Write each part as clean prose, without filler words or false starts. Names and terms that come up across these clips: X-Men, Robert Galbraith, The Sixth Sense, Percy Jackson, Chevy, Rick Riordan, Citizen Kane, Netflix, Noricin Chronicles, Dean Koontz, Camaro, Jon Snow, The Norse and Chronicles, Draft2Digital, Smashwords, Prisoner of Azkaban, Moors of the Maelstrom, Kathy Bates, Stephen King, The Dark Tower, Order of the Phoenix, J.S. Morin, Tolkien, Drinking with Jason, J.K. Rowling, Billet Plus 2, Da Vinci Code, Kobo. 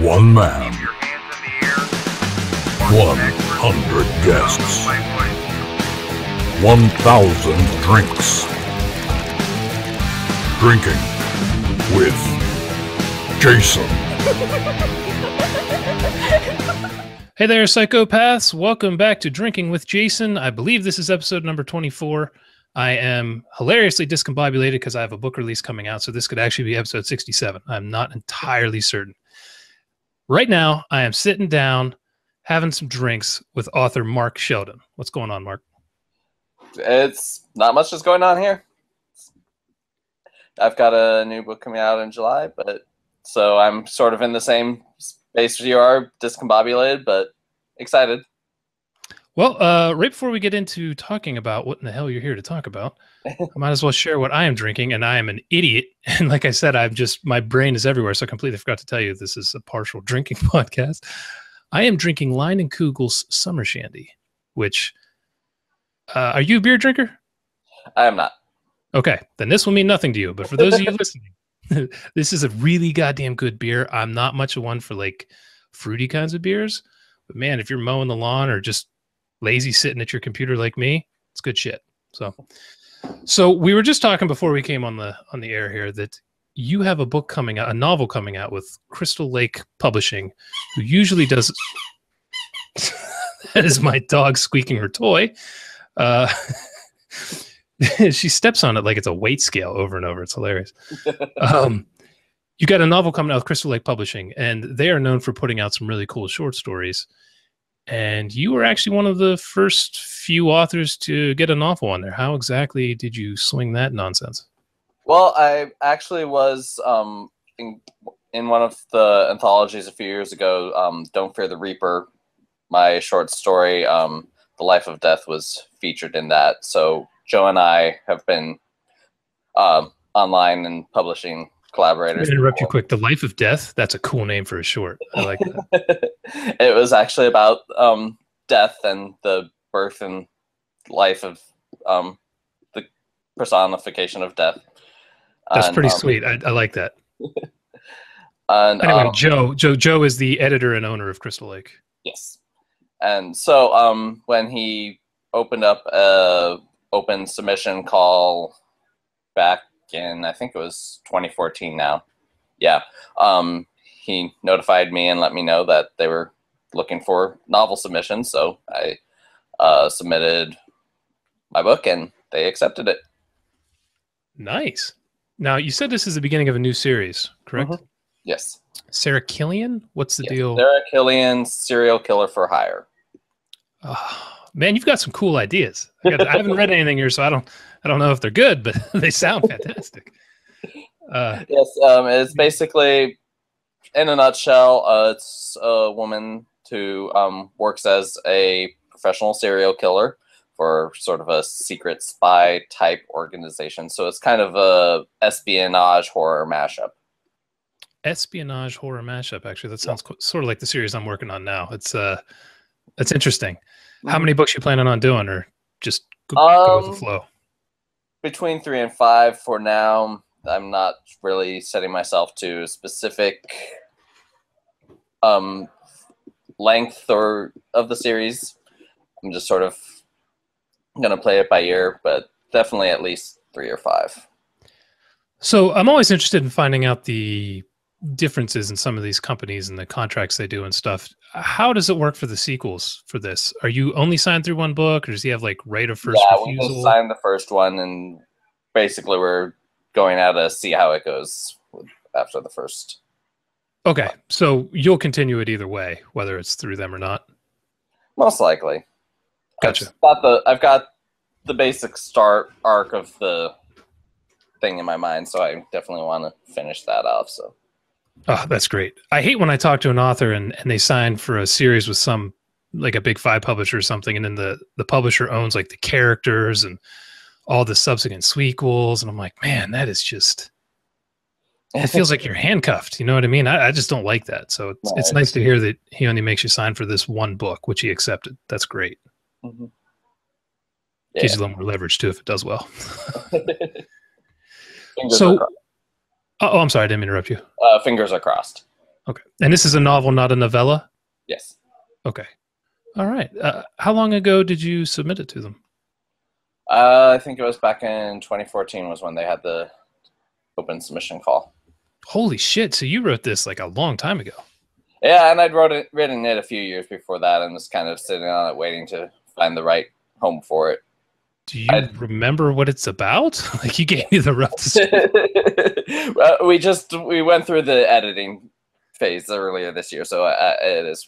One man. 100 guests. 1,000 drinks. Drinking with Jason. Hey there, psychopaths. Welcome back to Drinking with Jason. I believe this is episode number 24. I am hilariously discombobulated because I have a book release coming out, so this could actually be episode 67. I'm not entirely certain. Right now, I am sitting down, having some drinks with author Mark Sheldon. What's going on, Mark? It's not much that's going on here. I've got a new book coming out in July, but so I'm sort of in the same space you are, discombobulated, but excited. Well, right before we get into talking about what in the hell you're here to talk about, I might as well share what I am drinking, and I am an idiot. And like I said, my brain is everywhere, so I completely forgot to tell you this is a partial drinking podcast. I am drinking Lion & Kugel's Summer Shandy, which, are you a beer drinker? I am not. Okay, then this will mean nothing to you. But for those of you listening, this is a really goddamn good beer. I'm not much of one for like fruity kinds of beers. But man, if you're mowing the lawn or just lazy sitting at your computer like me, it's good shit. So we were just talking before we came on the air here that you have a book coming out, a novel coming out with Crystal Lake Publishing, who usually does... That is my dog squeaking her toy. She steps on it like it's a weight scale over and over. It's hilarious. You got a novel coming out with Crystal Lake Publishing, and they are known for putting out some really cool short stories. And you were actually one of the first few authors to get a novel on there. How exactly did you swing that nonsense? Well, I actually was in one of the anthologies a few years ago, Don't Fear the Reaper, my short story, The Life of Death, was featured in that. So Joe and I have been online and publishing collaborators. I'm gonna interrupt you quick. The Life of Death, that's a cool name for a short. I like that. It was actually about death and the birth and life of the personification of death. That's pretty sweet. I like that. And, anyway, Joe is the editor and owner of Crystal Lake. Yes. And so when he opened up an open submission call back in, I think it was 2014 now. Yeah. He notified me and let me know that they were looking for novel submissions. So I submitted my book and they accepted it. Nice. Now, you said this is the beginning of a new series, correct? Mm-hmm. Yes. Sarah Killian? What's the deal? Sarah Killian, serial killer for hire. Oh, man, you've got some cool ideas. I haven't read anything here, so I don't know if they're good, but they sound fantastic. Yes, it's basically, in a nutshell, it's a woman who works as a professional serial killer for sort of a secret spy type organization. So it's kind of a espionage horror mashup. Espionage horror mashup, actually. That sounds sort of like the series I'm working on now. It's interesting. How many books you planning on doing, or just go with the flow? Between 3 and 5 for now. I'm not really setting myself to specific length or of the series. I'm just sort of going to play it by ear, but definitely at least 3 or 5. So I'm always interested in finding out the differences in some of these companies and the contracts they do and stuff. How does it work for the sequels for this? Are you only signed through one book, or does he have like right of first refusal? Yeah, we just signed the first one, and basically we're going out to see how it goes after the first. Okay, so you'll continue it either way, whether it's through them or not? Most likely. Gotcha. I've got the basic start arc of the thing in my mind, so I definitely want to finish that off. So, oh, that's great. I hate when I talk to an author and they sign for a series with some like a big 5 publisher or something, and then the publisher owns like the characters and all the subsequent sequels, and I'm like, man, that is just, it feels like you're handcuffed. You know what I mean? I just don't like that. So it's nice to hear that he only makes you sign for this one book, which he accepted. That's great. Mm-hmm. Yeah. Gives you a little more leverage too if it does well. Fingers so, oh, I'm sorry, I didn't mean to interrupt you. Fingers are crossed. Okay. And this is a novel, not a novella? Yes. Okay. All right. How long ago did you submit it to them? I think it was back in 2014 was when they had the open submission call. Holy shit. So you wrote this like a long time ago. Yeah, and I'd written it a few years before that and was kind of sitting on it waiting to find the right home for it. Do you remember what it's about? Like, you gave me the rough description. Well, we went through the editing phase earlier this year, so it is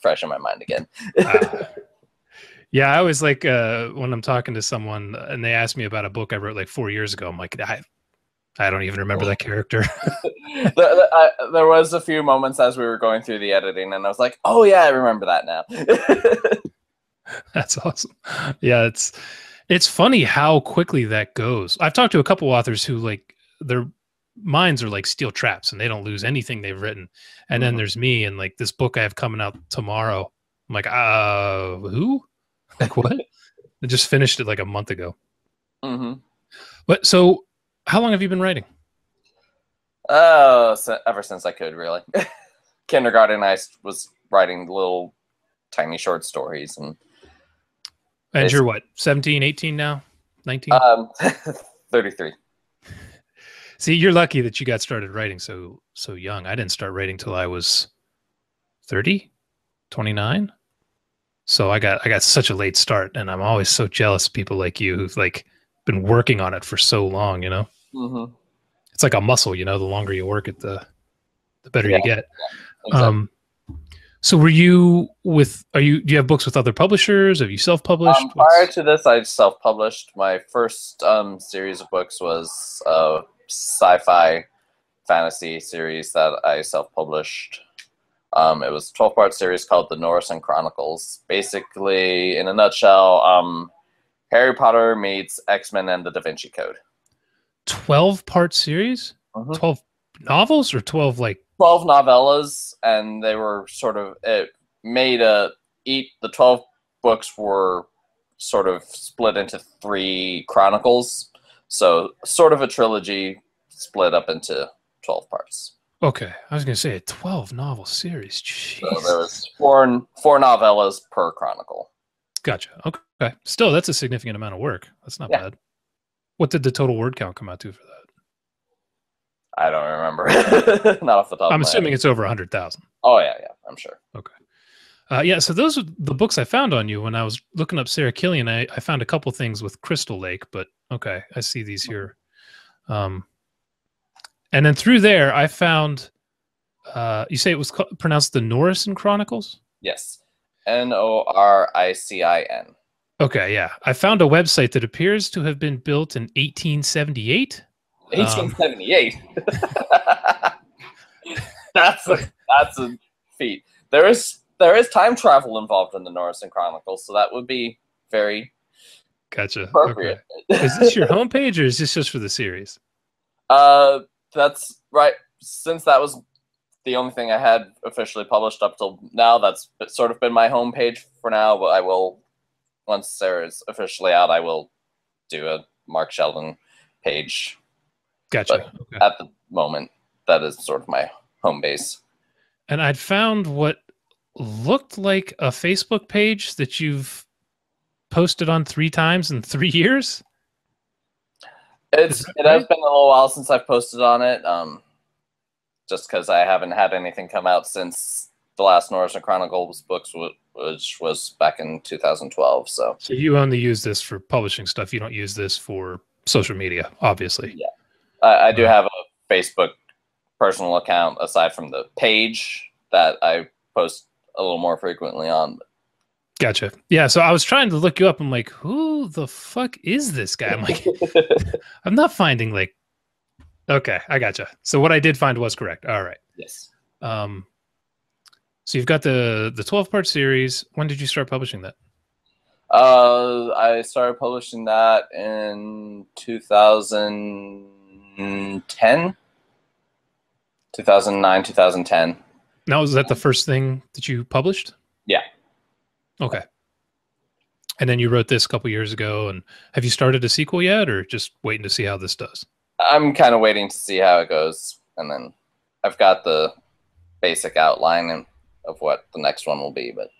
fresh in my mind again. Yeah, I always like when I'm talking to someone and they ask me about a book I wrote like 4 years ago, I'm like, I don't even remember that character. There was a few moments as we were going through the editing and I was like, oh yeah, I remember that now. That's awesome. Yeah, it's funny how quickly that goes. I've talked to a couple authors who, like, their minds are like steel traps and they don't lose anything they've written. And then there's me and like this book I have coming out tomorrow. I'm like, who? Like, what? I just finished it like a month ago. But so how long have you been writing? Oh, so ever since I could, really. Kindergarten, I was writing little tiny short stories. And you're what, 17, 18 now? 19? 33. See, you're lucky that you got started writing so young. I didn't start writing till I was 30, 29. So I got such a late start, and I'm always so jealous of people like you who've like been working on it for so long, you know? It's like a muscle, you know, the longer you work at the better you get. Yeah, exactly. So were you do you have books with other publishers? Have you self-published? Prior to this, I've self-published. My first series of books was a sci-fi fantasy series that I self-published. It was a 12-part series called The Norse and Chronicles. Basically, in a nutshell, Harry Potter meets X-Men and the Da Vinci Code. 12-part series? 12 novels or 12 like... 12 novellas, and they were sort of the 12 books were sort of split into 3 chronicles, so sort of a trilogy split up into 12 parts. Okay, I was gonna say a 12 novel series. Jeez. So there was four novellas per chronicle. Gotcha. Okay, still that's a significant amount of work. That's not bad. What did the total word count come out to for that? I don't remember. Not off the top. I'm assuming it's over 100,000. Oh yeah, I'm sure. Okay, yeah. So those are the books I found on you when I was looking up Sarah Killian. I found a couple things with Crystal Lake, but okay, I see these here. And then through there, I found. You say it was pronounced the Noricin Chronicles. Yes, Noricin. Okay, yeah. I found a website that appears to have been built in 1878. 1878. That's a feat. There is time travel involved in the Noricin Chronicles, so that would be very appropriate. Okay. Is this your homepage, or is this just for the series? That's right. Since that was the only thing I had officially published up till now, that's sort of been my homepage for now. But I will, once Sarah's officially out, I will do a Mark Sheldon page. Gotcha. Okay. At the moment, that is sort of my home base. And I'd found what looked like a Facebook page that you've posted on 3 times in 3 years. It has been a little while since I've posted on it, just because I haven't had anything come out since the last Noricin Chronicles books, which was back in 2012. So you only use this for publishing stuff. You don't use this for social media, obviously. Yeah. I do have a Facebook personal account aside from the page that I post a little more frequently on. Gotcha. Yeah. So I was trying to look you up. I'm like, who the fuck is this guy? I'm like, I'm not finding like, okay, I gotcha. So what I did find was correct. All right. Yes. So you've got the 12-part series. When did you start publishing that? I started publishing that in 2009, 2010. Now, was that the first thing that you published? Yeah. Okay. And then you wrote this a couple years ago, and have you started a sequel yet, or just waiting to see how this does? I'm kind of waiting to see how it goes, and then I've got the basic outline of what the next one will be. But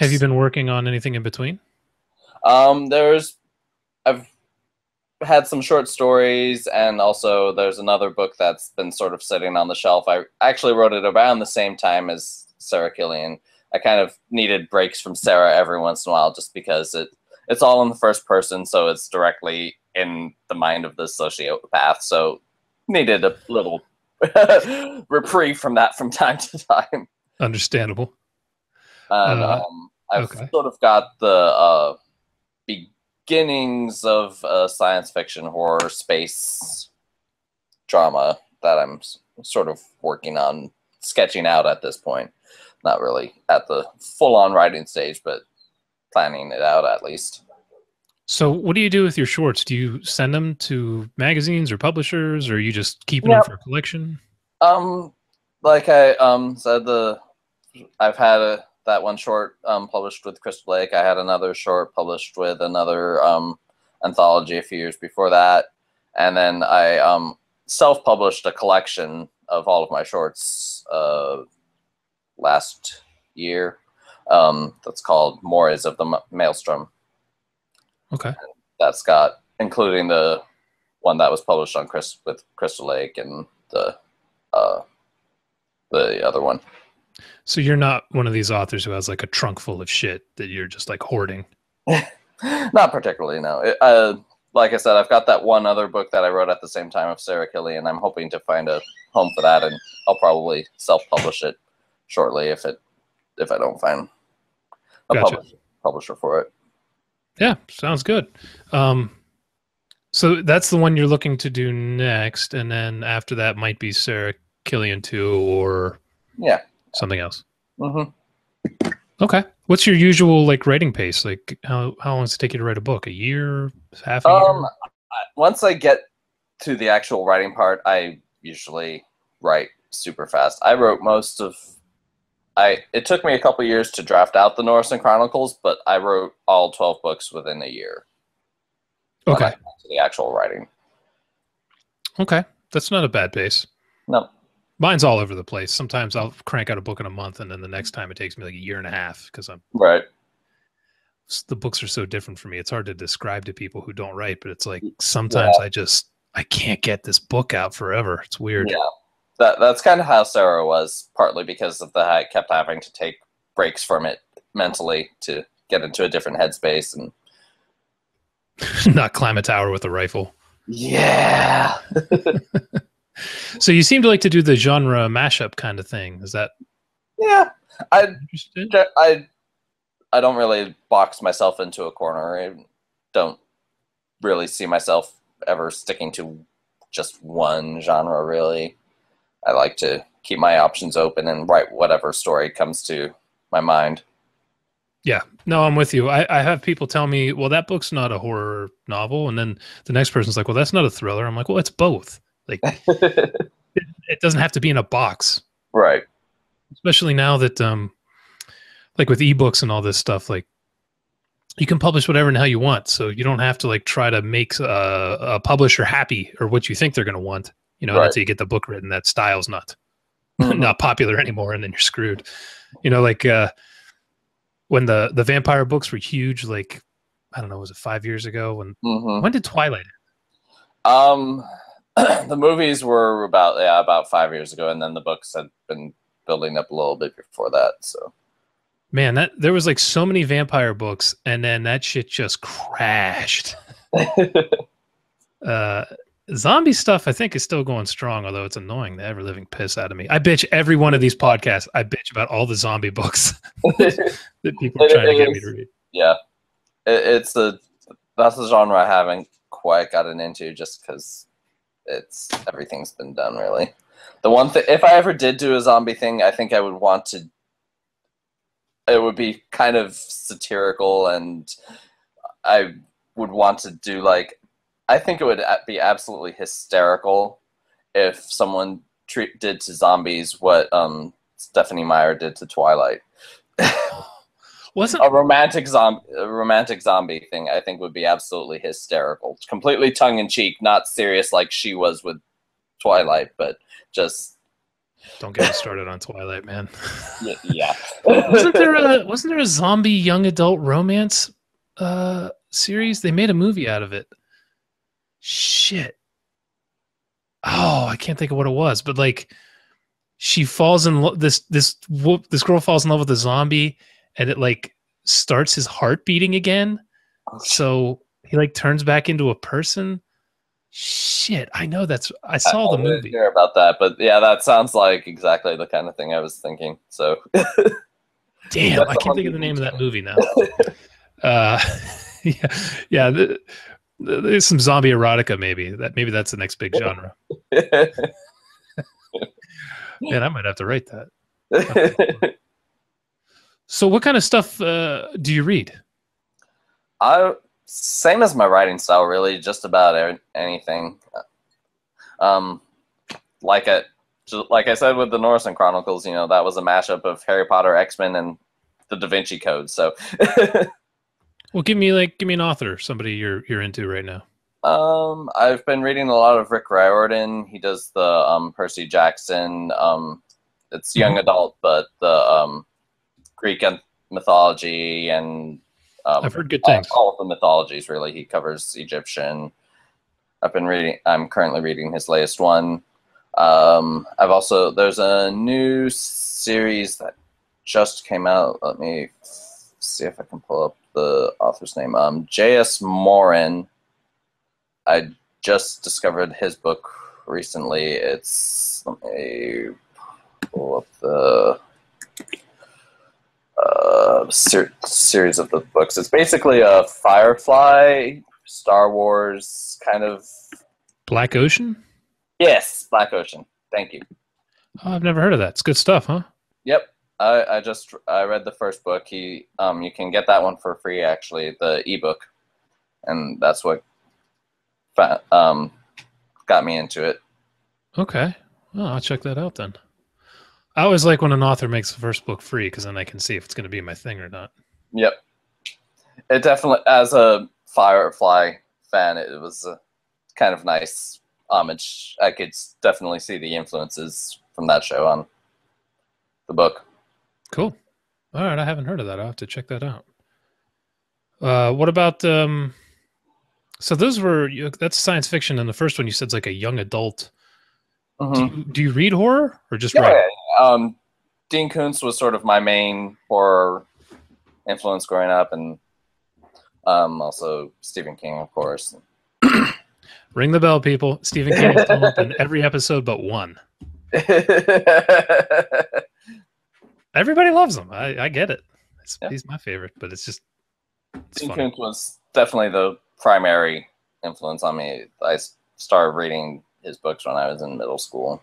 have you been working on anything in between? I've had some short stories, and also there's another book that's been sort of sitting on the shelf. I actually wrote it around the same time as Sarah Killian. I kind of needed breaks from Sarah every once in a while just because it's all in the first person, so it's directly in the mind of the sociopath, so needed a little reprieve from that from time to time. Understandable. And I've sort of got the beginnings of science fiction, horror, space drama that I'm sort of working on, sketching out at this point. Not really at the full-on writing stage, but planning it out at least. So what do you do with your shorts? Do you send them to magazines or publishers, or you just keep them for collection? Like I said, I've had that one short published with Crystal Lake. I had another short published with another anthology a few years before that. And then I self-published a collection of all of my shorts last year. That's called Moors of the Maelstrom. Okay. And that's got, including the one that was published on with Crystal Lake and the other one. So you're not one of these authors who has like a trunk full of shit that you're just like hoarding? Not particularly, no. Like I said, I've got that one other book that I wrote at the same time of Sarah Killian, and I'm hoping to find a home for that, and I'll probably self-publish it shortly if I don't find a publisher for it. Yeah, sounds good. So that's the one you're looking to do next, and then after that might be Sarah Killian 2 or something else. Mm-hmm. Okay. What's your usual like writing pace? Like how long does it take you to write a book? A year? Half a year? Once I get to the actual writing part, I usually write super fast. I wrote most of... It took me a couple years to draft out the Noricin Chronicles, but I wrote all 12 books within a year. Okay. To the actual writing. Okay. That's not a bad pace. No. Mine's all over the place. Sometimes I'll crank out a book in a month, and then the next time it takes me like a year and a half because I'm... Right. The books are so different for me. It's hard to describe to people who don't write, but it's like sometimes I can't get this book out forever. It's weird. Yeah. That's kind of how Sarah was, partly because of the I kept having to take breaks from it mentally to get into a different headspace and not climb a tower with a rifle. Yeah. So you seem to like to do the genre mashup kind of thing. Is that? Yeah. I don't really box myself into a corner. I don't really see myself ever sticking to just one genre, really. I like to keep my options open and write whatever story comes to my mind. Yeah. No, I'm with you. I have people tell me, well, that book's not a horror novel. And then the next person's like, well, that's not a thriller. I'm like, well, it's both. Like, it doesn't have to be in a box. Right. Especially now that, like with ebooks and all this stuff, like you can publish whatever and how you want. So you don't have to like try to make a publisher happy or what you think they're going to want. You know, until you get the book written, that style's not popular anymore, and then you're screwed. You know, like when the vampire books were huge, like I don't know, was it 5 years ago? When did Twilight end? The movies were about 5 years ago, and then the books had been building up a little bit before that. So, man, there was like so many vampire books, and then that shit just crashed. Zombie stuff, I think, is still going strong, although it's annoying the ever-living piss out of me. I bitch every one of these podcasts. I bitch about all the zombie books that people are trying to get me to read. Yeah. That's a genre I haven't quite gotten into just because everything's been done, really. The one thing, if I ever did do a zombie thing, I think I would want to... It would be kind of satirical, and I would want to do, like... I think it would be absolutely hysterical if someone did to zombies what Stephenie Meyer did to Twilight. Wasn't a romantic zombie thing, I think, would be absolutely hysterical. Completely tongue in cheek, not serious like she was with Twilight, but just Don't get me started on Twilight, man. Yeah. wasn't there a zombie young adult romance series? They made a movie out of it. Shit. Oh, I can't think of what it was, but like she falls in love. This girl falls in love with a zombie, and it like starts his heart beating again. Okay. So he like turns back into a person. Shit, I know I saw the movie. I didn't hear about that, but yeah, that sounds like exactly the kind of thing I was thinking. So, damn, I can't think of the name of that movie now. Yeah. There's some zombie erotica, maybe. Maybe that's the next big genre. Man, I might have to write that. So, what kind of stuff do you read? Same as my writing style, really. Just about anything. Like I said with the Noricin Chronicles, you know, that was a mashup of Harry Potter, X-Men, and the Da Vinci Code. So, well, give me an author, somebody you're into right now. I've been reading a lot of Rick Riordan. He does the Percy Jackson. It's young adult, but the Greek mythology and. I've heard good things. All of the mythologies, really. He covers Egyptian. I'm currently reading his latest one. There's a new series that just came out. Let me see if I can pull up the author's name. J.S. Morin. I just discovered his book recently. Let me pull up the... series of the books. It's basically a Firefly, Star Wars kind of... Black Ocean? Yes, Black Ocean. Thank you. Oh, I've never heard of that. It's good stuff, huh? Yep. I read the first book. You can get that one for free, actually, the ebook. And that's what got me into it. Okay. Well, I'll check that out then. I always like when an author makes the first book free, because then I can see if it's going to be my thing or not. Yep. It definitely, as a Firefly fan, it was a kind of nice homage. I could definitely see the influences from that show on the book. Cool. All right, I haven't heard of that. I'll have to check that out. What about, so that's science fiction, and the first one you said is like a young adult. Mm-hmm. Do you read horror or just write? Yeah. Dean Koontz was sort of my main horror influence growing up, and also Stephen King, of course. Ring the bell, people. Stephen King is up in every episode but one. Everybody loves him. I get it. He's my favorite, but it's just Dean Koontz was definitely the primary influence on me. I started reading his books when I was in middle school.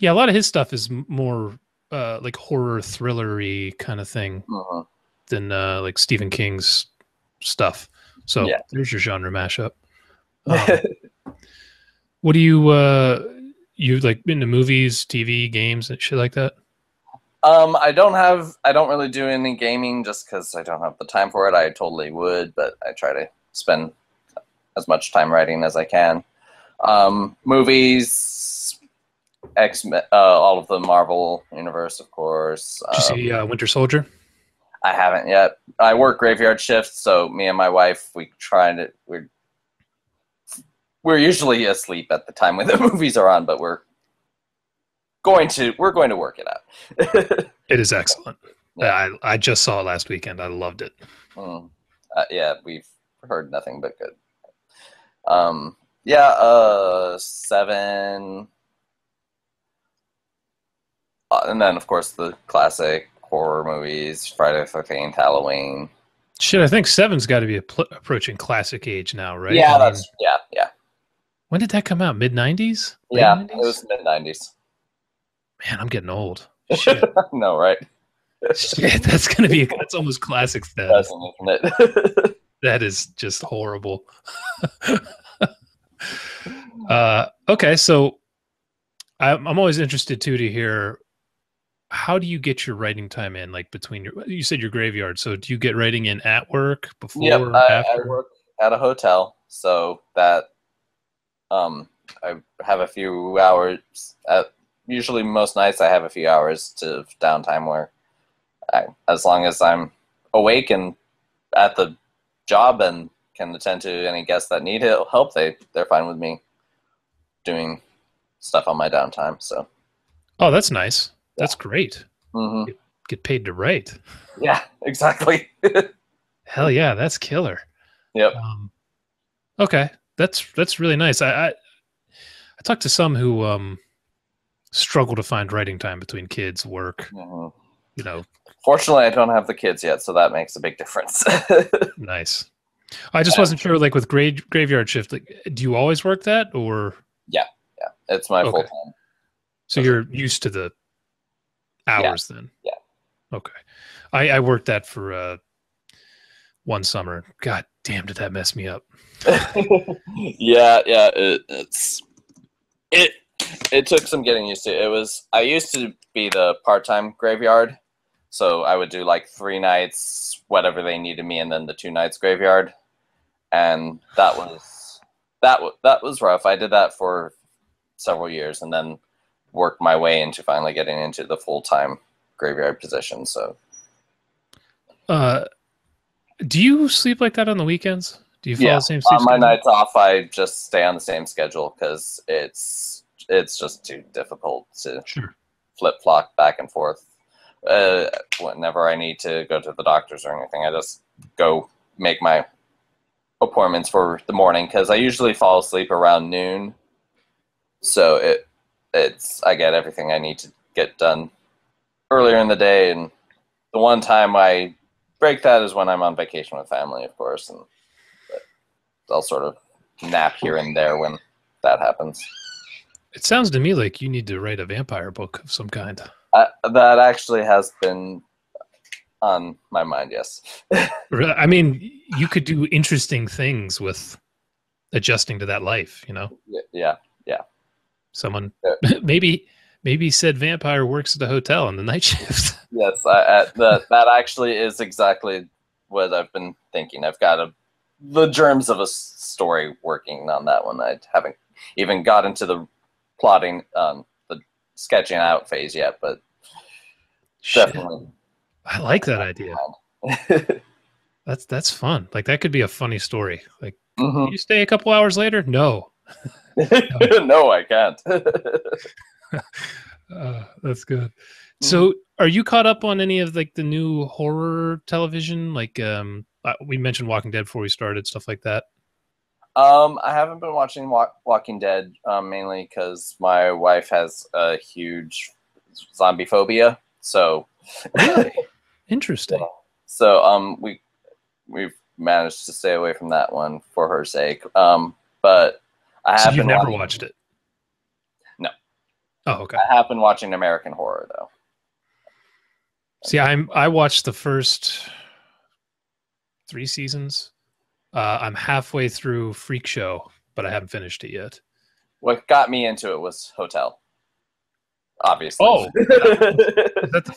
Yeah, a lot of his stuff is more like horror thrillery kind of thing than like Stephen King's stuff. So yeah, there's your genre mashup. What do you you like into movies, TV, games, and shit like that? I don't really do any gaming just because I don't have the time for it. I totally would, but I try to spend as much time writing as I can. Movies, X-Men, all of the Marvel universe, of course. Did you see Winter Soldier? I haven't yet. I work graveyard shifts, so me and my wife, we're usually asleep at the time when the movies are on, but we're going to work it out. It is excellent. Yeah. I just saw it last weekend. I loved it. Yeah, we've heard nothing but good. Yeah, Seven, and then of course the classic horror movies: Friday the 13th, Halloween. Shit, I think Seven's got to be approaching classic age now, right? Yeah, yeah. When did that come out? Mid-90s? Yeah, it was mid-90s. Man, I'm getting old. Shit. No, right? Shit, that's almost classic status, isn't it? That is just horrible. Okay, so I'm always interested too to hear, how do you get your writing time in, like between you said your graveyard, so do you get writing in at work, before, after? I work at a hotel, so that I have a few hours at usually most nights I have a few hours to downtime where I, as long as I'm awake and at the job and can attend to any guests that need help, they're fine with me doing stuff on my downtime. So, oh, that's nice. Yeah. That's great. Mm-hmm. Get paid to write. Yeah, exactly. Hell yeah, that's killer. Yep. Okay, that's really nice. I talked to some who struggle to find writing time between kids, work. Mm-hmm. You know, fortunately, I don't have the kids yet, so that makes a big difference. Nice. I just wasn't sure, like with graveyard shift. Like, do you always work that, or? Yeah, it's my full time. So you're used to the hours then. Yeah. Okay, I worked that for one summer. God damn, did that mess me up? Yeah. It took some getting used to. It was, I used to be the part-time graveyard. So I would do like 3 nights, whatever they needed me, and then the 2 nights graveyard. And that was rough. I did that for several years and then worked my way into finally getting into the full-time graveyard position. So, do you sleep like that on the weekends? Do you follow the same sleep? On my nights off, I just stay on the same schedule because it's just too difficult to flip-flop back and forth. Whenever I need to go to the doctors or anything, I just go make my appointments for the morning because I usually fall asleep around noon. So I get everything I need to get done earlier in the day. And the one time I break that is when I'm on vacation with family, of course. And I'll sort of nap here and there when that happens. It sounds to me like you need to write a vampire book of some kind. That actually has been on my mind, yes. I mean, you could do interesting things with adjusting to that life, you know? Yeah. Someone maybe said vampire works at the hotel on the night shift. Yes, that actually is exactly what I've been thinking. I've got the germs of a story working on that one. I haven't even got into the plotting, the sketching out phase yet, but definitely. I like that idea. That's fun. Like that could be a funny story. Like, can you stay a couple hours later? No. No, I can't. That's good. So, are you caught up on any of like the new horror television? Like, we mentioned Walking Dead before we started, stuff like that. I haven't been watching Walking Dead mainly because my wife has a huge zombie phobia. So really? Interesting. So we've managed to stay away from that one for her sake. But I have never watched it. No. Oh, okay. I have been watching American Horror though. See, I watched the first 3 seasons. I'm halfway through Freak Show, but I haven't finished it yet. What got me into it was Hotel. Obviously. Oh, is that the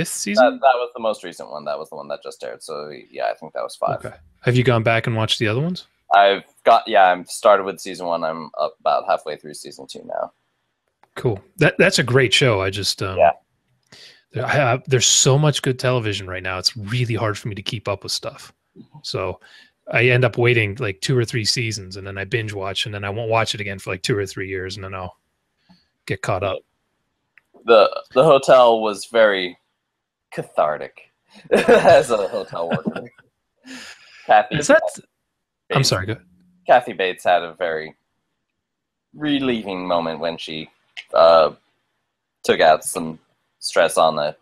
5th season? That was the most recent one. That was the one that just aired. So yeah, I think that was 5. Okay. Have you gone back and watched the other ones? I've started with season 1. I'm up about halfway through season 2 now. Cool. That's a great show. I just there's so much good television right now. It's really hard for me to keep up with stuff. So I end up waiting like 2 or 3 seasons and then I binge watch and then I won't watch it again for like 2 or 3 years and then I'll get caught up. The Hotel was very cathartic as a hotel worker. I'm sorry, go ahead. Kathy Bates had a very relieving moment when she took out some stress on the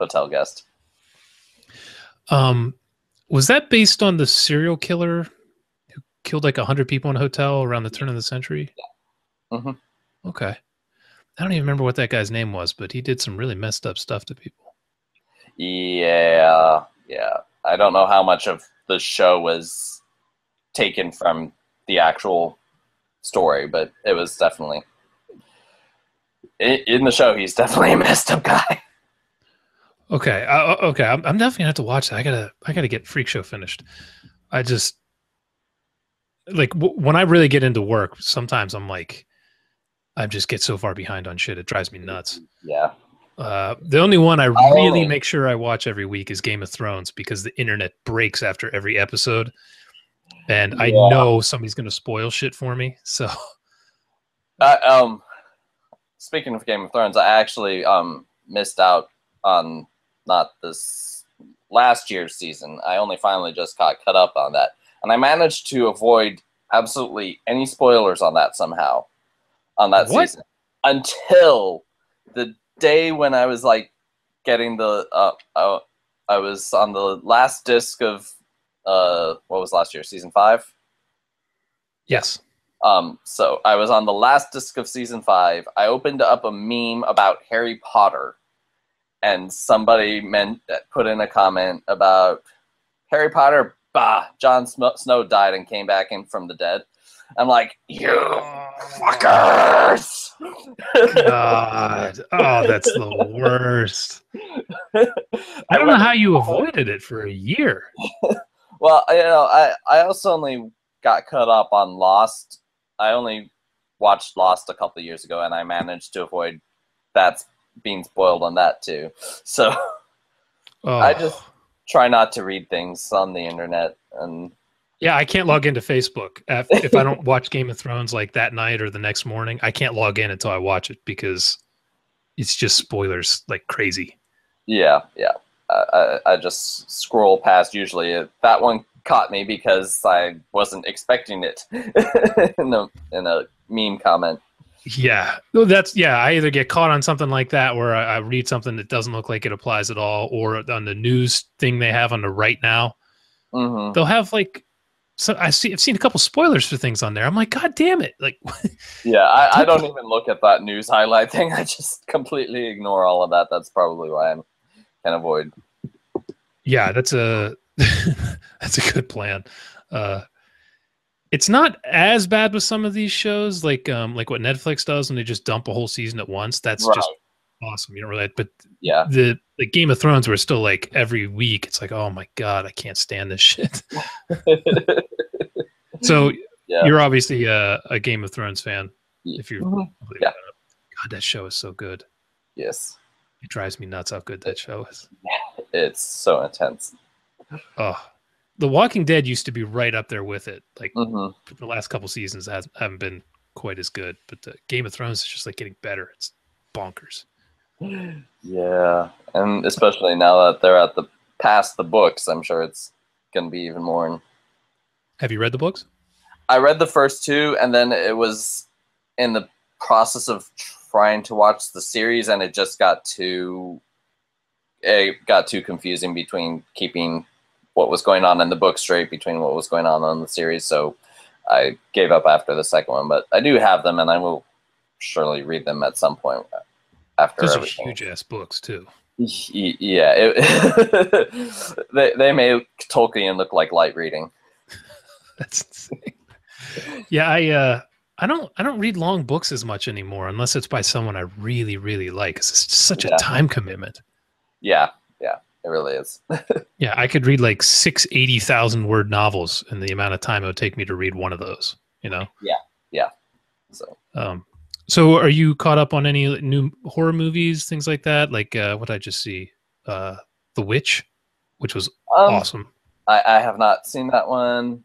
hotel guest. Was that based on the serial killer who killed like 100 people in a hotel around the turn of the century? Yeah. Mm-hmm. Okay. I don't even remember what that guy's name was, but he did some really messed up stuff to people. Yeah. I don't know how much of the show was taken from the actual story, but it was definitely... In the show, he's definitely a messed up guy. Okay. I'm definitely gonna have to watch that. I gotta get Freak Show finished. I just like when I really get into work, sometimes I'm like, I just get so far behind on shit. It drives me nuts. Yeah. The only one I really make sure I watch every week is Game of Thrones, because the internet breaks after every episode. And I know somebody's going to spoil shit for me. So, speaking of Game of Thrones, I actually missed out on not this last year's season. I only finally just got caught up on that. And I managed to avoid absolutely any spoilers on that somehow. On that season. Until the day when I was like getting the I was on the last disc of what was last year, season 5? Yes. So I was on the last disc of season 5. I opened up a meme about Harry Potter, and somebody put in a comment about Harry Potter, bah, Jon Snow died and came back in from the dead. I'm like, you fuckers! God. Oh, that's the worst. I don't know how you avoided it for a year. Well, you know, I also only got caught up on Lost. I only watched Lost a couple of years ago, and I managed to avoid that being spoiled on that, too. So I just try not to read things on the internet, and... Yeah, I can't log into Facebook. If I don't watch Game of Thrones like that night or the next morning, I can't log in until I watch it, because it's just spoilers like crazy. Yeah, yeah. I just scroll past usually. That one caught me because I wasn't expecting it in a meme comment. Yeah, I either get caught on something like that where I read something that doesn't look like it applies at all, or on the news thing they have on the Right Now. Mm-hmm. They'll have like... So I've seen a couple spoilers for things on there. I'm like, God damn it! Like, yeah, I don't even look at that news highlight thing. I just completely ignore all of that. That's probably why I can avoid. Yeah, that's a that's a good plan. It's not as bad with some of these shows, like what Netflix does when they just dump a whole season at once. That's just awesome. You don't really, but yeah, the Game of Thrones were still like every week. It's like, oh my God, I can't stand this shit. So you're obviously a Game of Thrones fan. If you're, God, that show is so good. Yes, it drives me nuts how good that show is. It's so intense. Oh, The Walking Dead used to be right up there with it. Like the last couple seasons haven't been quite as good, but the Game of Thrones is just like getting better. It's bonkers. Yeah, and especially now that they're at the past the books, I'm sure it's gonna be even more. Have you read the books? I read the first two, and then it was in the process of trying to watch the series, and it just got too confusing between keeping what was going on in the book straight between what was going on in the series, so I gave up after the second one, but I do have them, and I will surely read them at some point. Those are huge-ass books, too. Yeah. They made Tolkien look like light reading. That's insane. Yeah, I don't read long books as much anymore, unless it's by someone I really, really like. It's just such a time commitment. Yeah, yeah, it really is. Yeah, I could read like 6 80,000-word novels in the amount of time it would take me to read one of those, you know? Yeah, yeah. So... So are you caught up on any new horror movies, things like that? Like what I just see, The Witch, which was awesome. I have not seen that one.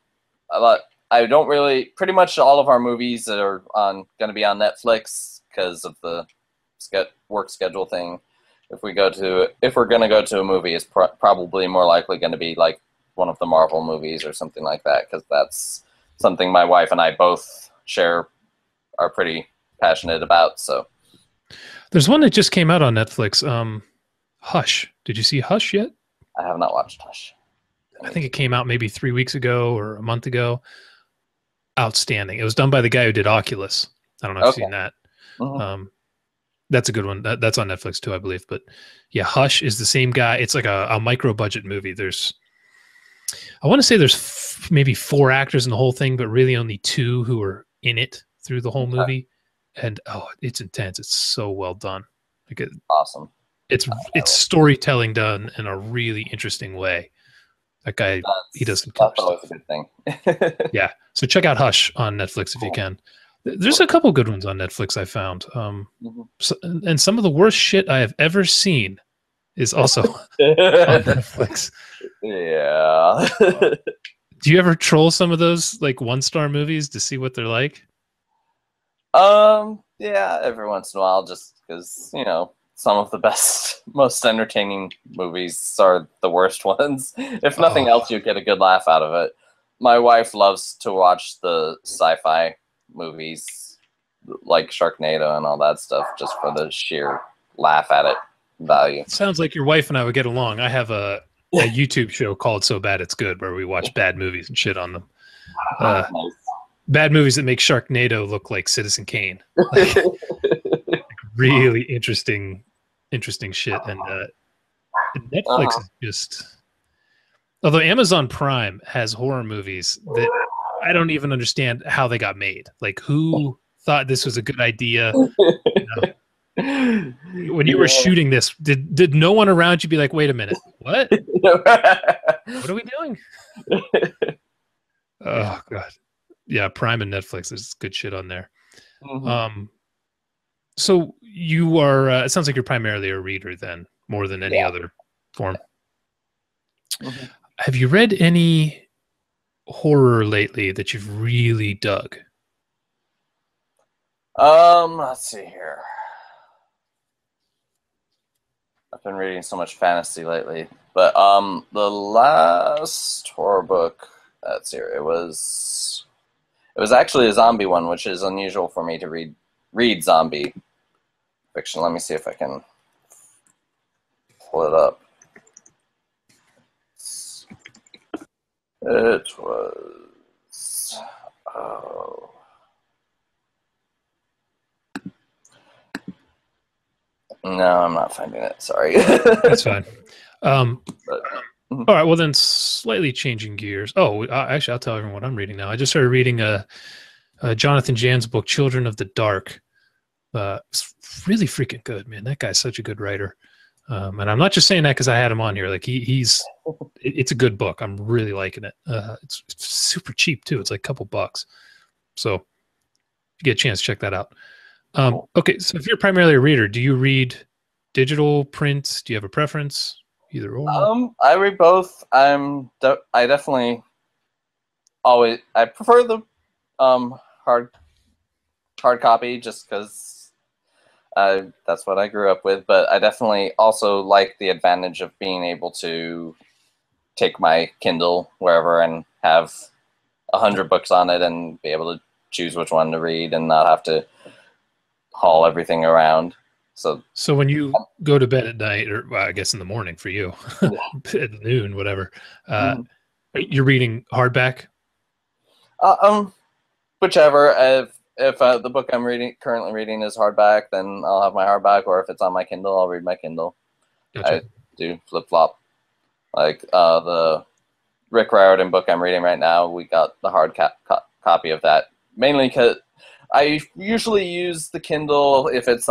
I don't really, pretty much all of our movies that are going to be on Netflix because of the work schedule thing. If we're going to go to a movie, it's probably more likely going to be like one of the Marvel movies or something like that, because that's something my wife and I both share are pretty... passionate about. So there's one that just came out on Netflix, Hush. Did you see Hush yet? I have not watched Hush. I think it came out maybe 3 weeks ago or a month ago. Outstanding. It was done by the guy who did Oculus. I don't know if you've seen that. That's a good one. That's on Netflix too, I believe. But yeah, Hush is the same guy. It's like a micro budget movie. I want to say there's maybe 4 actors in the whole thing, but really only 2 who are in it through the whole movie. And it's intense. It's so well done. Like awesome. It's storytelling done in a really interesting way. That guy, he does some killer stuff. That's always a good thing. Yeah. So check out Hush on Netflix if you can. There's a couple good ones on Netflix I found. And some of the worst shit I have ever seen is also on Netflix. Yeah. Do you ever troll some of those like one-star movies to see what they're like? Yeah, every once in a while, just because, you know, some of the best, most entertaining movies are the worst ones. If nothing else, you get a good laugh out of it. My wife loves to watch the sci-fi movies like Sharknado and all that stuff just for the sheer laugh at it value. It sounds like your wife and I would get along. I have a YouTube show called So Bad It's Good where we watch bad movies and shit on them. Nice. Bad movies that make Sharknado look like Citizen Kane. Like, like really interesting shit. And Netflix is just... Although Amazon Prime has horror movies that I don't even understand how they got made. Like, who thought this was a good idea? You know, when you were shooting this, did no one around you be like, wait a minute, what? What are we doing? Oh, God. Yeah, Prime and Netflix, there's good shit on there. So you are, it sounds like you're primarily a reader then, more than any other form. Have you read any horror lately that you've really dug? Let's see here. I've been reading so much fantasy lately, but the last horror book, let's see here, it was actually a zombie one, which is unusual for me to read zombie fiction. Let me see if I can pull it up. It was, oh, no, I'm not finding it. Sorry. That's fine. All right. Well, then slightly changing gears. Oh, actually, I'll tell everyone what I'm reading now. I just started reading Jonathan Jan's book, Children of the Dark. It's really freaking good, man. That guy's such a good writer. And I'm not just saying that because I had him on here. Like it's a good book. I'm really liking it. It's super cheap too. It's like a couple bucks. So if you get a chance, check that out. Okay. So if you're primarily a reader, do you read digital, print? Do you have a preference? Either or? I read both. I definitely always, I prefer the, hard copy just because that's what I grew up with, but I definitely also like the advantage of being able to take my Kindle wherever and have 100 books on it and be able to choose which one to read and not have to haul everything around. So when you go to bed at night, or well, I guess in the morning for you, at noon, whatever, you're reading hardback? Whichever. If the book I'm currently reading is hardback, then I'll have my hardback, or if it's on my Kindle, I'll read my Kindle. Gotcha. I do flip-flop. Like the Rick Riordan book I'm reading right now, we got the hard copy of that, mainly because I usually use the Kindle if it's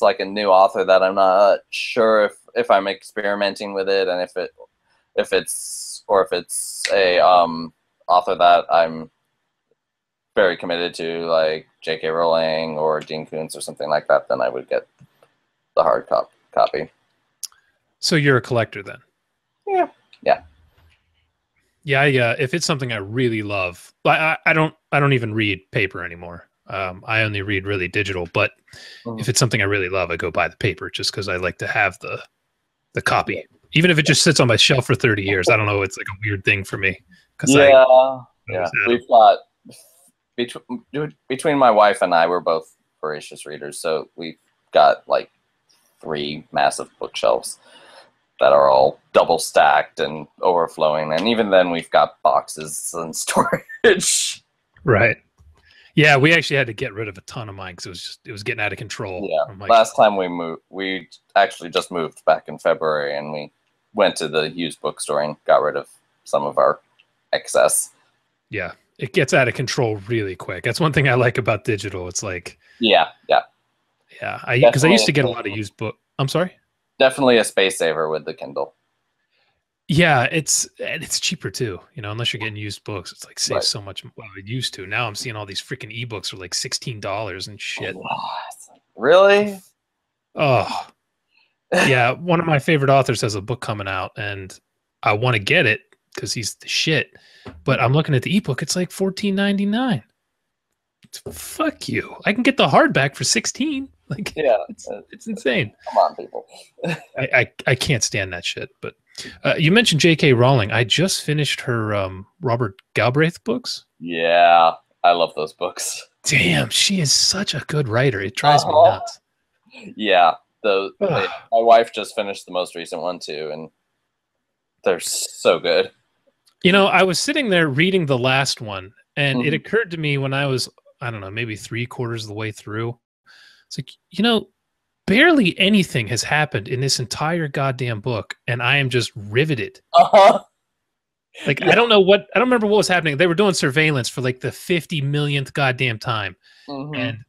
like a new author that I'm not sure if I'm experimenting with it, and if it's a author that I'm very committed to, like J.K. Rowling or Dean Koontz or something like that, then I would get the hard copy. So you're a collector then? Yeah. Yeah. Yeah. Yeah. If it's something I really love, I don't even read paper anymore. I only read really digital, but if it's something I really love, I go buy the paper just because I like to have the copy, even if it just sits on my shelf for 30 years. I don't know. It's like a weird thing for me. Yeah. We've got, between my wife and I, we're both voracious readers, so we've got like 3 massive bookshelves that are all double stacked and overflowing, and even then we've got boxes and storage. Right. Yeah, we actually had to get rid of a ton of mine because it was getting out of control. Yeah. Like, last time we moved, we actually just moved back in February, and we went to the used bookstore and got rid of some of our excess. Yeah. It gets out of control really quick. That's one thing I like about digital. It's like, yeah. Because I used to get a lot of used book. I'm sorry. Definitely a space saver with the Kindle. Yeah, it's cheaper too, you know, unless you're getting used books. It's like saves so much. Well, it used to. Now I'm seeing all these freaking ebooks for like $16 and shit. Really? Oh. Yeah, one of my favorite authors has a book coming out and I want to get it because he's the shit. But I'm looking at the ebook, it's like $14.99. Fuck you. I can get the hardback for $16. Like, yeah, it's insane. Come on, people. I can't stand that shit. But you mentioned J.K. Rowling. I just finished her Robert Galbraith books. Yeah, I love those books. Damn, she is such a good writer. It drives me nuts. Yeah, my wife just finished the most recent one too, and they're so good. You know, I was sitting there reading the last one, and it occurred to me when I was, I don't know, maybe three-quarters of the way through. It's like, you know, barely anything has happened in this entire goddamn book, and I am just riveted. Like, yeah. I don't remember what was happening. They were doing surveillance for like the 50 millionth goddamn time. And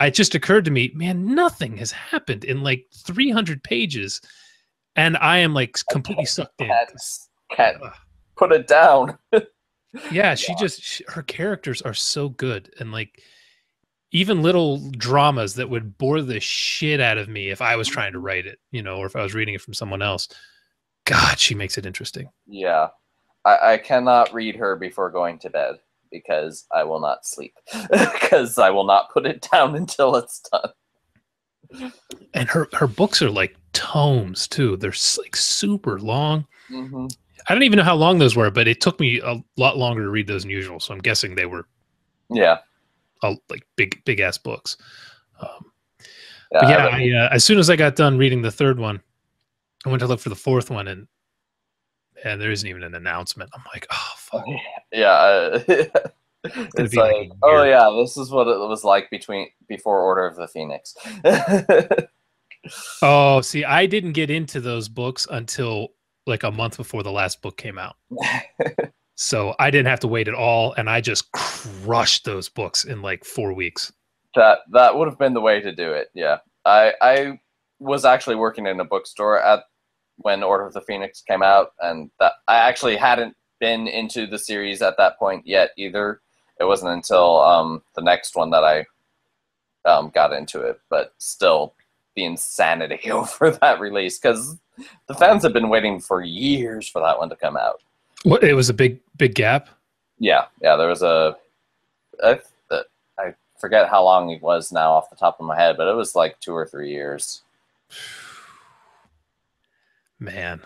it just occurred to me, man, nothing has happened in like 300 pages, and I am like completely sucked in. Can't put it down. Yeah, her characters are so good, and like even little dramas that would bore the shit out of me if I was trying to write it, you know, or if I was reading it from someone else. God, she makes it interesting. Yeah, I cannot read her before going to bed because I will not sleep because I will not put it down until it's done. And her books are like tomes too. They're like super long. I don't even know how long those were, but it took me a lot longer to read those than usual. So I'm guessing they were, like big ass books. As soon as I got done reading the third one, I went to look for the fourth one, and there isn't even an announcement. I'm like, oh fuck. Yeah, it's like oh yeah, this is what it was like before Order of the Phoenix. Oh, see, I didn't get into those books until like a month before the last book came out. So I didn't have to wait at all, and I just crushed those books in like 4 weeks. That would have been the way to do it, yeah. I was actually working in a bookstore when Order of the Phoenix came out, and I actually hadn't been into the series at that point yet either. It wasn't until the next one that I got into it, but still the insanity over that release, because the fans have been waiting for years for that one to come out. What, it was a big gap? Yeah, there was I forget how long it was now off the top of my head, but it was like 2 or 3 years. Man.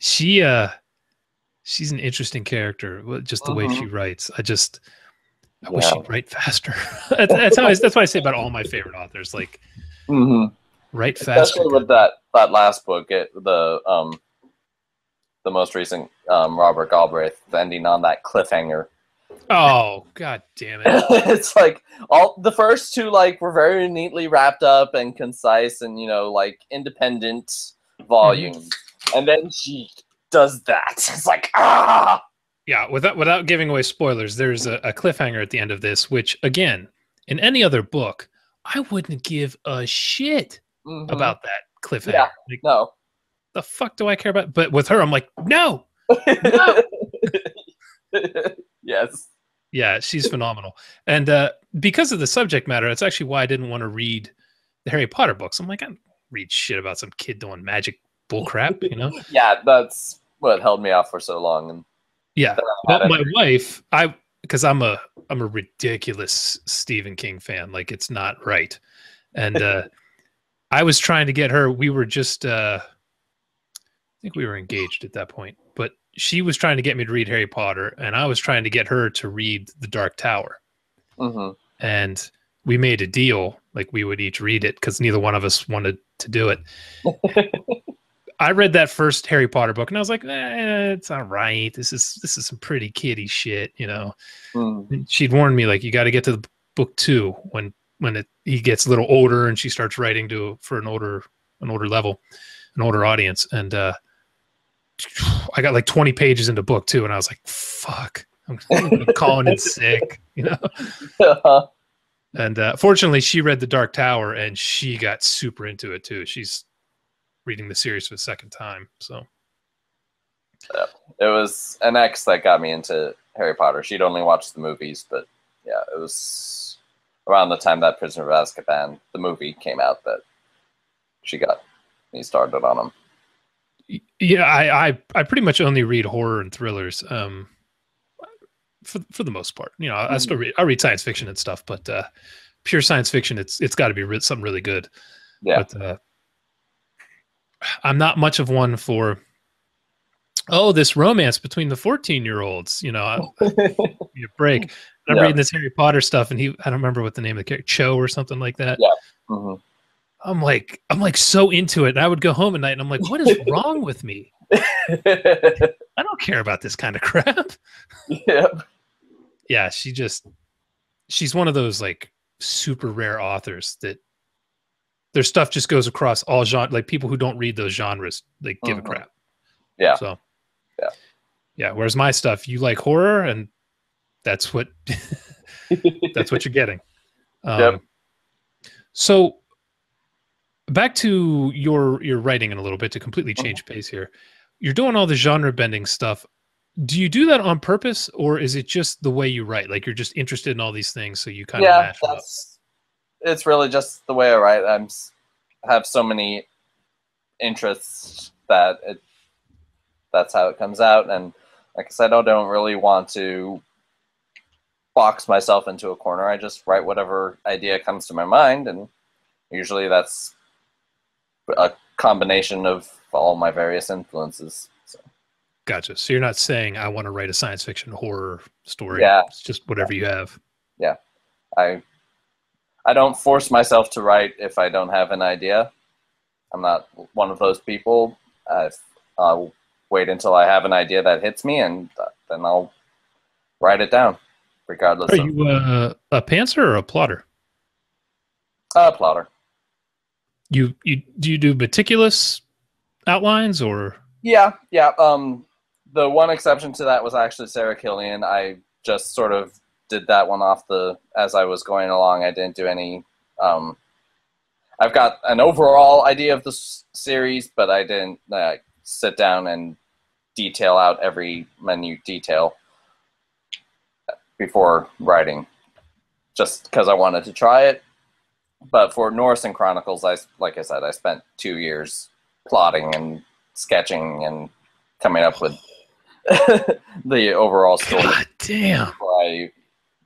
She's an interesting character, just the way she writes. I wish she'd write faster. That's what I say about all my favorite authors, like write faster. Especially with that last book, the most recent Robert Galbraith, ending on that cliffhanger. Oh, god damn it. It's like all the first two were very neatly wrapped up and concise and, you know, like independent volumes. And then she does that. It's like, ah. Yeah, without giving away spoilers, there's a cliffhanger at the end of this, which again, in any other book, I wouldn't give a shit about that cliffhanger. Yeah, like, no. The fuck do I care about? But with her, I'm like, no, no. Yes. Yeah, she's phenomenal. And because of the subject matter, that's actually why I didn't want to read the Harry Potter books. I'm like, I don't read shit about some kid doing magic bullcrap, you know? Yeah, that's what held me off for so long. And yeah, but my wife, because I'm a ridiculous Stephen King fan. Like, it's not right. And I was trying to get her. We were just... I think we were engaged at that point, but she was trying to get me to read Harry Potter, and I was trying to get her to read The Dark Tower. And we made a deal, like we would each read it because neither one of us wanted to do it. I read that first Harry Potter book, and I was like, "It's all right. This is some pretty kiddie shit, you know." And she'd warned me, like, you got to get to the book two when he gets a little older and she starts writing for an older level, an older audience, and I got like 20 pages into book two, and I was like, fuck, I'm calling it sick, you know? And fortunately, she read The Dark Tower, and she got super into it, too. She's reading the series for the second time. So yeah, it was an ex that got me into Harry Potter. She'd only watched the movies, but yeah, it was around the time that Prisoner of Azkaban, the movie, came out that she got me started on them. Yeah, I pretty much only read horror and thrillers, for the most part. You know, I still read, I read science fiction and stuff, but pure science fiction, it's got to be something really good. Yeah. But I'm not much of one for, oh, this romance between the 14-year-olds. You know, you break. I'm reading this Harry Potter stuff, and I don't remember what the name of the character, Cho or something like that. Yeah. Mm-hmm. I'm like so into it. And I would go home at night and I'm like, what is wrong with me? I don't care about this kind of crap. Yeah. Yeah. She's one of those like super rare authors that their stuff just goes across all genres. Like people who don't read those genres, they give a crap. Yeah. So yeah. Yeah. Whereas my stuff, you like horror and that's what, that's what you're getting. Yep. So, back to your writing in a little bit to completely change pace here. You're doing all the genre bending stuff. Do you do that on purpose, or is it just the way you write? Like you're just interested in all these things, so you kind of mash up. It's really just the way I write. I have so many interests that that's how it comes out. And like I said, I don't really want to box myself into a corner. I just write whatever idea comes to my mind, and usually that's a combination of all my various influences. So. Gotcha. So you're not saying I want to write a science fiction horror story. Yeah. It's just whatever you have. Yeah. I don't force myself to write if I don't have an idea. I'm not one of those people. I'll wait until I have an idea that hits me, and then I'll write it down regardless. Are you a pantser or a plotter? A plotter. Do you do meticulous outlines or? Yeah, yeah. The one exception to that was actually Sarah Killian. I just sort of did that one off as I was going along. I didn't do any. I've got an overall idea of the series, but I didn't sit down and detail out every minute detail before writing, just because I wanted to try it. But for Noricin Chronicles, like I said, I spent 2 years plotting and sketching and coming up with the overall story. God damn!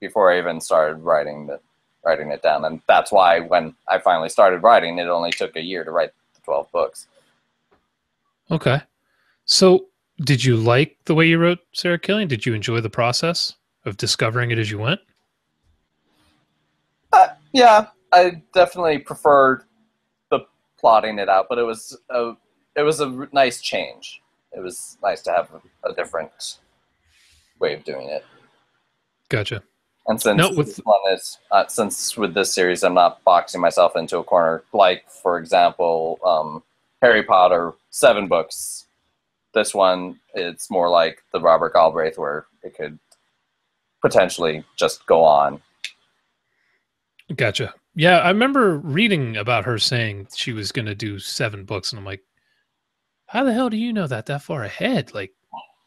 Before I even started writing it down, and that's why when I finally started writing, it only took a year to write the 12 books. Okay, so did you like the way you wrote Sarah Killian? Did you enjoy the process of discovering it as you went? Yeah. I definitely preferred the plotting it out, but it was a nice change. It was nice to have a different way of doing it. Gotcha. And since with this series, I'm not boxing myself into a corner. Like for example, Harry Potter, 7 books. This one, it's more like the Robert Galbraith, where it could potentially just go on. Gotcha. Yeah, I remember reading about her saying she was going to do 7 books, and I'm like, how the hell do you know that far ahead? Like,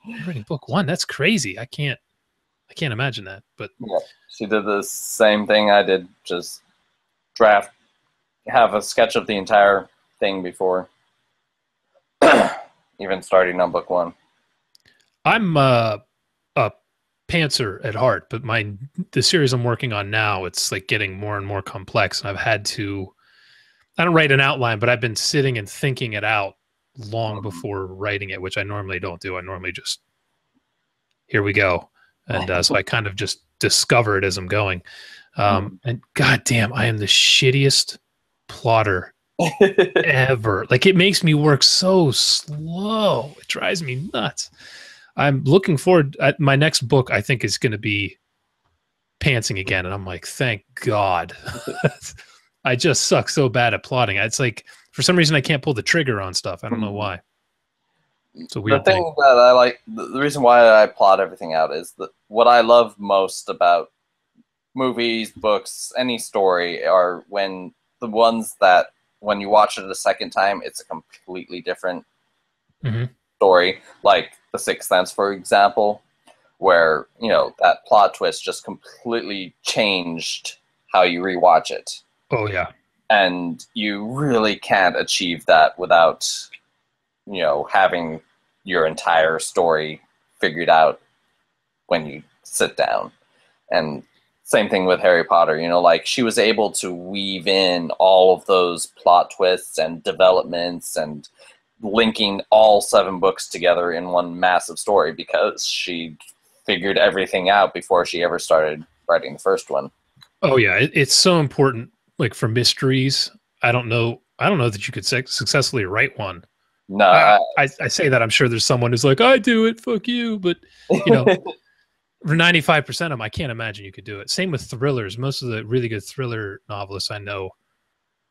I'm reading book 1, that's crazy. I can't imagine that. But yeah, she did the same thing I did, just have a sketch of the entire thing before even starting on book 1. I'm pantser at heart, but the series I'm working on now, it's like getting more and more complex, and I've had to, I don't write an outline, but I've been sitting and thinking it out long before writing it, which I normally don't do. I normally just, here we go, and so I kind of just discover it as I'm going. And goddamn, I am the shittiest plotter ever. Like, it makes me work so slow, it drives me nuts. I'm looking forward. My next book, I think, is going to be pantsing again. And I'm like, thank God. I just suck so bad at plotting. It's like, for some reason, I can't pull the trigger on stuff. I don't know why. It's a weird thing. That I like, the reason why I plot everything out is that what I love most about movies, books, any story, are when the ones that when you watch it the second time, it's a completely different story. Like The Sixth Sense, for example, where, you know, that plot twist just completely changed how you rewatch it. Oh, yeah. And you really can't achieve that without, you know, having your entire story figured out when you sit down. And same thing with Harry Potter, you know, like she was able to weave in all of those plot twists and developments and linking all 7 books together in one massive story because she figured everything out before she ever started writing the first one. Oh yeah. It's so important. Like for mysteries, I don't know that you could successfully write one. No, I say that. I'm sure there's someone who's like, I do it, fuck you. But, you know, for 95% of them, I can't imagine you could do it. Same with thrillers. Most of the really good thriller novelists I know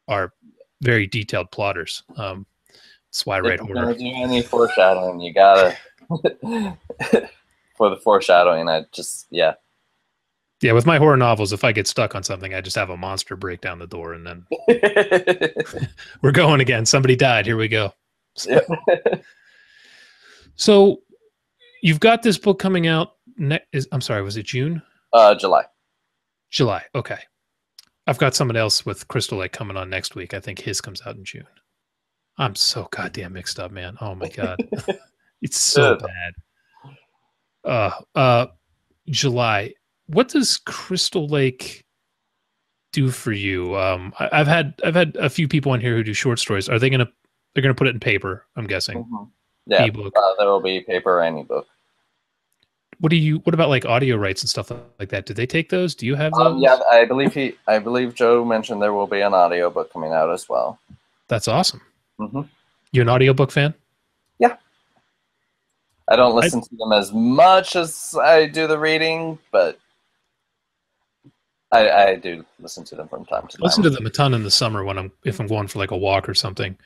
are very detailed plotters. That's why I write horror. If you're gonna do any foreshadowing, you gotta for the foreshadowing. Yeah, with my horror novels, if I get stuck on something, I just have a monster break down the door, and then we're going again. Somebody died. Here we go. So, so you've got this book coming out. I'm sorry, was it June? July. July. Okay. I've got someone else with Crystal Lake coming on next week. I think his comes out in June. I'm so goddamn mixed up, man. Oh my God. It's so bad. July. What does Crystal Lake do for you? I've had a few people on here who do short stories. Are they going to, they're going to put it in paper, I'm guessing. Yeah. E-book. There will be paper and ebook. What about like audio rights and stuff like that? Did they take those? Do you have those? Yeah, I believe Joe mentioned there will be an audio book coming out as well. That's awesome. You an audiobook fan? Yeah. I don't listen to them as much as I do the reading, but I do listen to them from time to time. I listen to them a ton in the summer when if I'm going for like a walk or something,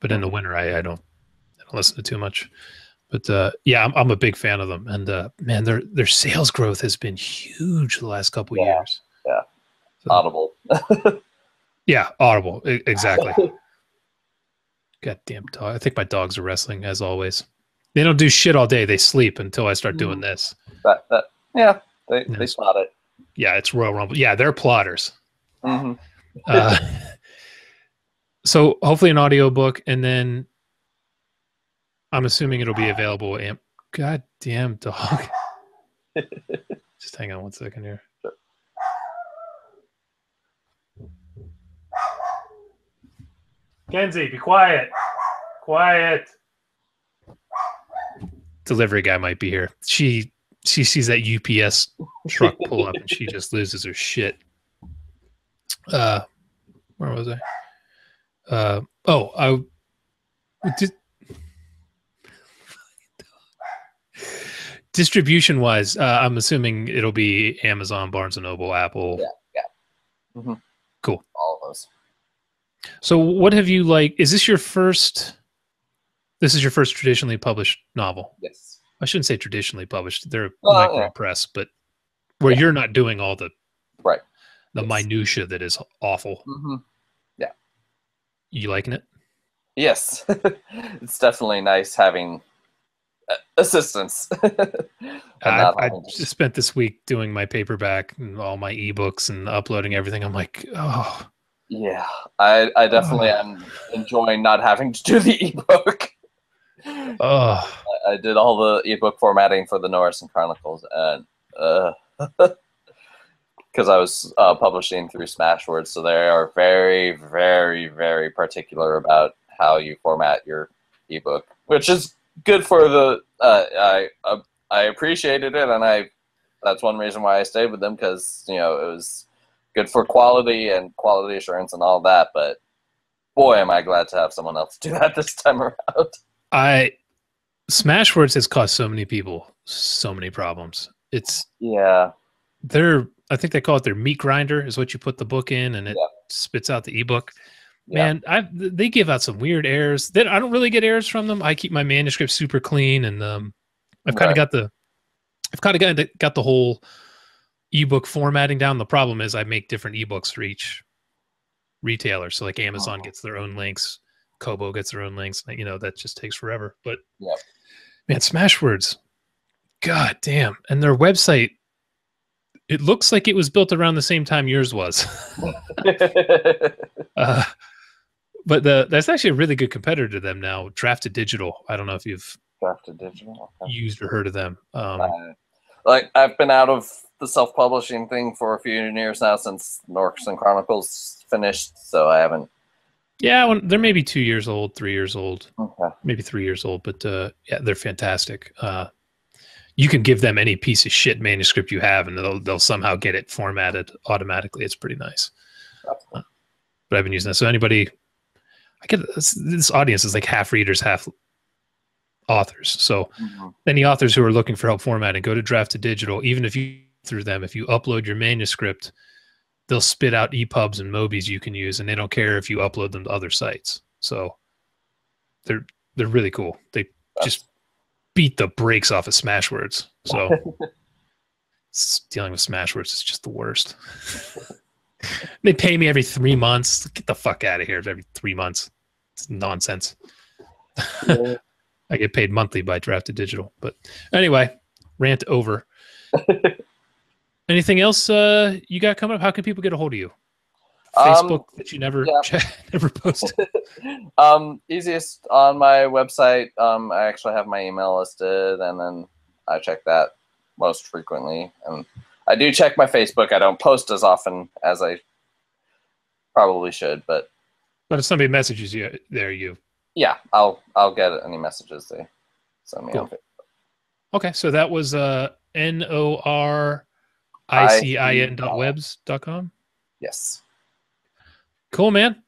but in the winter I don't listen to too much. But yeah, I'm a big fan of them, and man, their sales growth has been huge the last couple of years. Yeah, so, Audible. Yeah, Audible, exactly. Goddamn dog! I think my dogs are wrestling as always. They don't do shit all day. They sleep until I start doing this. Yeah, they spot it. Yeah, it's Royal Rumble. Yeah, they're plotters. So hopefully an audiobook, and then I'm assuming it'll be available. God damn dog. Just hang on one second here. Sure. Kenzie, be quiet. Quiet. Delivery guy might be here. She sees that UPS truck pull up and she just loses her shit. Where was I? Oh, I did. Distribution wise, I'm assuming it'll be Amazon, Barnes and Noble, Apple. Yeah. Cool. All of those. So, what have you like? Is this your first? This is your first traditionally published novel. Yes. I shouldn't say traditionally published. They're micro press, but where you're not doing all the minutia that is awful. Yeah. You liking it? Yes. It's definitely nice having assistance. I just spent this week doing my paperback and all my ebooks and uploading everything. I'm like, oh. Yeah, I definitely am enjoying not having to do the ebook. I did all the ebook formatting for the Noricin Chronicles, and because I was publishing through Smashwords, so they are very, very, very particular about how you format your ebook, which is good for the. I appreciated it, and that's one reason why I stayed with them, because you know it was good for quality and quality assurance and all that, but boy, am I glad to have someone else do that this time around. Smashwords has caused so many people so many problems. It's I think they call it their meat grinder is what you put the book in and it spits out the ebook. Man, they give out some weird errors. That I don't really get errors from them. I keep my manuscript super clean, and I've kind of got the whole ebook formatting down. The problem is I make different ebooks for each retailers. So like Amazon gets their own links, Kobo gets their own links. You know, that just takes forever. But man, Smashwords, god damn. And their website, it looks like it was built around the same time yours was. But that's actually a really good competitor to them now, Draft2Digital. I don't know if you've used or heard of them. Like, I've been out of the self-publishing thing for a few years now, since Noricin Chronicles finished, so I haven't. Yeah, well, they're maybe 2 years old, 3 years old, maybe 3 years old, but yeah, they're fantastic. You can give them any piece of shit manuscript you have, and they'll somehow get it formatted automatically. It's pretty nice. But I've been using that. So anybody, I get this audience is like half readers, half authors. So any authors who are looking for help formatting, go to Draft2Digital. Even if you through them, if you upload your manuscript, they'll spit out EPUBs and MOBIs you can use, and they don't care if you upload them to other sites. So they're really cool. They just beat the brakes off of Smashwords. So dealing with Smashwords is just the worst. They pay me every 3 months. Get the fuck out of here every 3 months. It's nonsense. I get paid monthly by Draft2Digital. But anyway, rant over. Anything else you got coming up? How can people get a hold of you? Facebook that you never never post. Easiest on my website. I actually have my email listed, and then I check that most frequently. And I do check my Facebook. I don't post as often as I probably should, but if somebody messages you there, I'll get any messages they send me on Facebook. Okay, so that was NORICIN.webs.com. Yes. Cool, man.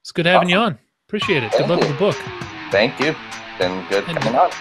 It's good having you on. Appreciate it. Good luck with the book. Thank you. Been good coming up.